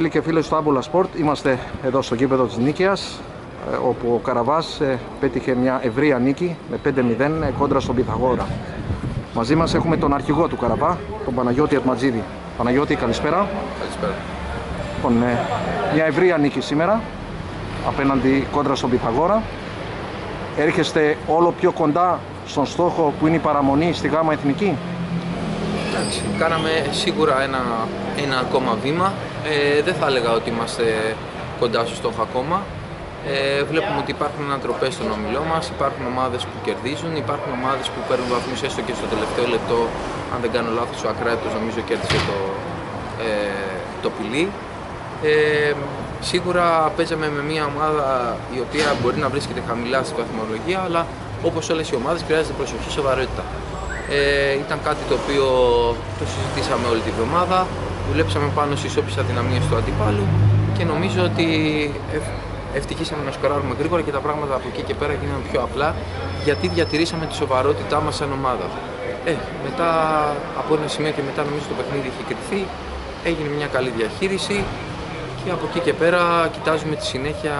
Φίλοι και φίλες του Abola Sport, είμαστε εδώ στο γήπεδο της Νίκαιας, όπου ο Καραβάς πέτυχε μια ευρεία νίκη με 5-0 κόντρα στον Πυθαγόρα. Μαζί μας έχουμε τον αρχηγό του Καραβά, τον Παναγιώτη Ατματσίδη. Παναγιώτη, καλησπέρα. Καλησπέρα. Λοιπόν, μια ευρεία νίκη σήμερα απέναντι κόντρα στον Πυθαγόρα. Έρχεστε όλο πιο κοντά στον στόχο που είναι η παραμονή στη Γάμμα Εθνική. Κάναμε σίγουρα ένα ακόμα βήμα. Δεν θα έλεγα ότι είμαστε κοντά στο στόχο ακόμα. Βλέπουμε ότι υπάρχουν ανατροπές στον ομιλό μας, υπάρχουν ομάδες που κερδίζουν, υπάρχουν ομάδες που παίρνουν βαθμούς έστω και στο τελευταίο λεπτό. Αν δεν κάνω λάθος, ο Ακραίος νομίζω κέρδισε το πυλί. Σίγουρα παίζαμε με μια ομάδα η οποία μπορεί να βρίσκεται χαμηλά στη βαθμολογία, αλλά όπως όλες οι ομάδες χρειάζεται προσοχή, σοβαρότητα. Ήταν κάτι το οποίο το συζητήσαμε όλη τη βδομάδα, δουλέψαμε πάνω στις όποιες αδυναμίες του αντιπάλου και νομίζω ότι ευτυχήσαμε να σκοράρουμε γρήγορα και τα πράγματα από εκεί και πέρα γίνανε πιο απλά, γιατί διατηρήσαμε τη σοβαρότητά μας σαν ομάδα. Μετά από ένα σημείο και μετά νομίζω το παιχνίδι είχε κρυφθεί, έγινε μια καλή διαχείριση και από εκεί και πέρα κοιτάζουμε τη συνέχεια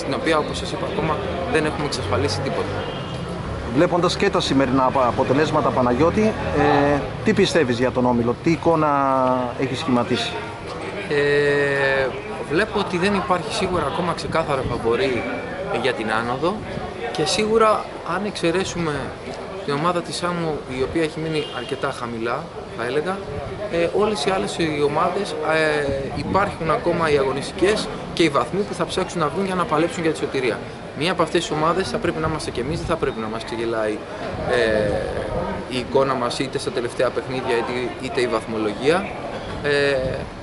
στην οποία όπως σας είπα ακόμα δεν έχουμε εξασφαλίσει τίποτα. Βλέποντας και τα σημερινά αποτελέσματα, Παναγιώτη, τι πιστεύεις για τον όμιλο, τι εικόνα έχει σχηματίσει? Βλέπω ότι δεν υπάρχει σίγουρα ακόμα ξεκάθαρα φαβορί για την άνοδο και σίγουρα αν εξαιρέσουμε την ομάδα της Σάμου, η οποία έχει μείνει αρκετά χαμηλά θα έλεγα, όλες οι άλλες οι ομάδες υπάρχουν ακόμα οι αγωνιστικές και οι βαθμοί που θα ψάξουν να βγουν για να παλέψουν για τη σωτηρία. Μία από αυτές τις ομάδες θα πρέπει να είμαστε και εμείς, δεν θα πρέπει να μας ξεγελάει η εικόνα μας είτε στα τελευταία παιχνίδια είτε η βαθμολογία.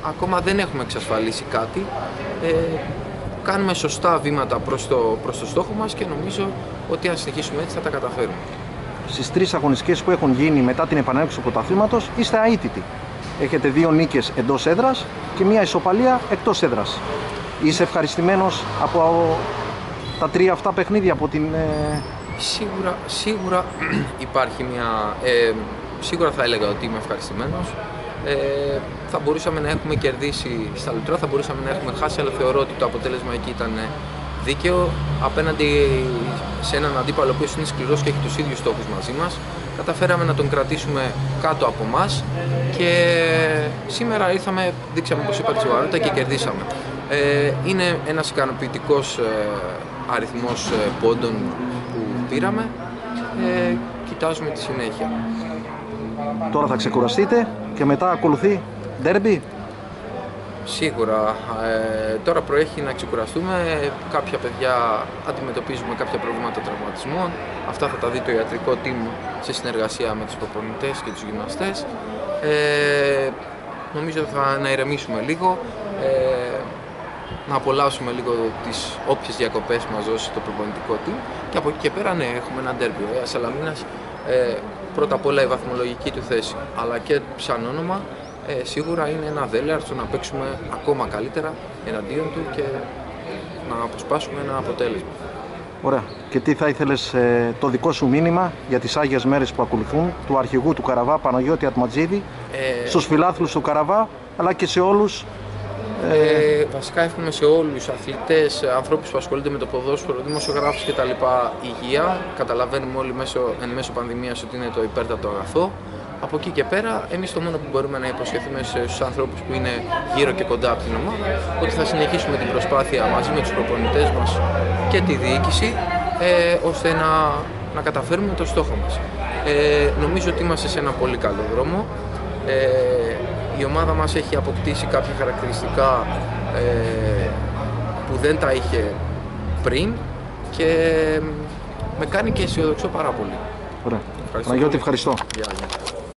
Ακόμα δεν έχουμε εξασφαλίσει κάτι. Κάνουμε σωστά βήματα προς το στόχο μας και νομίζω ότι αν συνεχίσουμε έτσι θα τα καταφέρουμε. Στις τρεις αγωνιστικές που έχουν γίνει μετά την επανέναρξη του πρωταθλήματος είστε αίτητοι. Έχετε δύο νίκες εντός έδρας και μία ισοπαλία εκτός έδρας. Είσαι ευχαριστημένος από τα τρία αυτά παιχνίδια από την... Σίγουρα υπάρχει μια... σίγουρα θα έλεγα ότι είμαι ευχαριστημένος. Θα μπορούσαμε να έχουμε κερδίσει στα λουτρά, θα μπορούσαμε να έχουμε χάσει, αλλά θεωρώ ότι το αποτέλεσμα εκεί ήταν δίκαιο απέναντι σε έναν αντίπαλο που είναι σκληρός και έχει τους ίδιους στόχους μαζί μας. Καταφέραμε να τον κρατήσουμε κάτω από μας και σήμερα ήρθαμε, δείξαμε πως είπα τη σοβαρότητα και κερδίσαμε. Είναι ένας ικανοποιητικός αριθμός πόντων που πήραμε. Κοιτάζουμε τη συνέχεια. Τώρα θα ξεκουραστείτε και μετά ακολουθεί ντέρμπι. Σίγουρα. Τώρα προέχει να ξεκουραστούμε. Κάποια παιδιά αντιμετωπίζουμε κάποια προβλήματα τραυματισμών. Αυτά θα τα δει το ιατρικό team σε συνεργασία με τους προπονητές και τους γυμναστές. Νομίζω να ηρεμήσουμε λίγο. Να απολαύσουμε λίγο τις όποιες διακοπές μας δώσει το προπονητικό team. Και από εκεί και πέρα, ναι, έχουμε ένα ντέρμπι. Σαλαμίνας, πρώτα απ' όλα η βαθμολογική του θέση, αλλά και σαν όνομα, σίγουρα είναι ένα δέλεαρτσο να παίξουμε ακόμα καλύτερα εναντίον του και να αποσπάσουμε ένα αποτέλεσμα. Ωραία. Και τι θα ήθελες το δικό σου μήνυμα για τις Άγιες Μέρες που ακολουθούν, του αρχηγού του Καραβά, Παναγιώτη Ατματσίδη, στους φιλάθλους του Καραβά, αλλά και σε όλους? Βασικά εύχομαι σε όλους, αθλητές, ανθρώπους που ασχολούνται με το ποδόσφαιρο, δημοσιογράφους κτλ. Υγεία. Καταλαβαίνουμε όλοι εν μέσω πανδημίας ότι είναι το υπέρτατο αγαθό. Από εκεί και πέρα, εμείς το μόνο που μπορούμε να υποσχεθούμε στους ανθρώπους που είναι γύρω και κοντά από την ομάδα, ότι θα συνεχίσουμε την προσπάθεια μαζί με τους προπονητές μας και τη διοίκηση, ώστε να καταφέρουμε το στόχο μας. Νομίζω ότι είμαστε σε ένα πολύ καλό δρόμο. Η ομάδα μας έχει αποκτήσει κάποια χαρακτηριστικά που δεν τα είχε πριν και με κάνει και αισιοδοξό πάρα πολύ. Ωραία. Παναγιώτη, ευχαριστώ.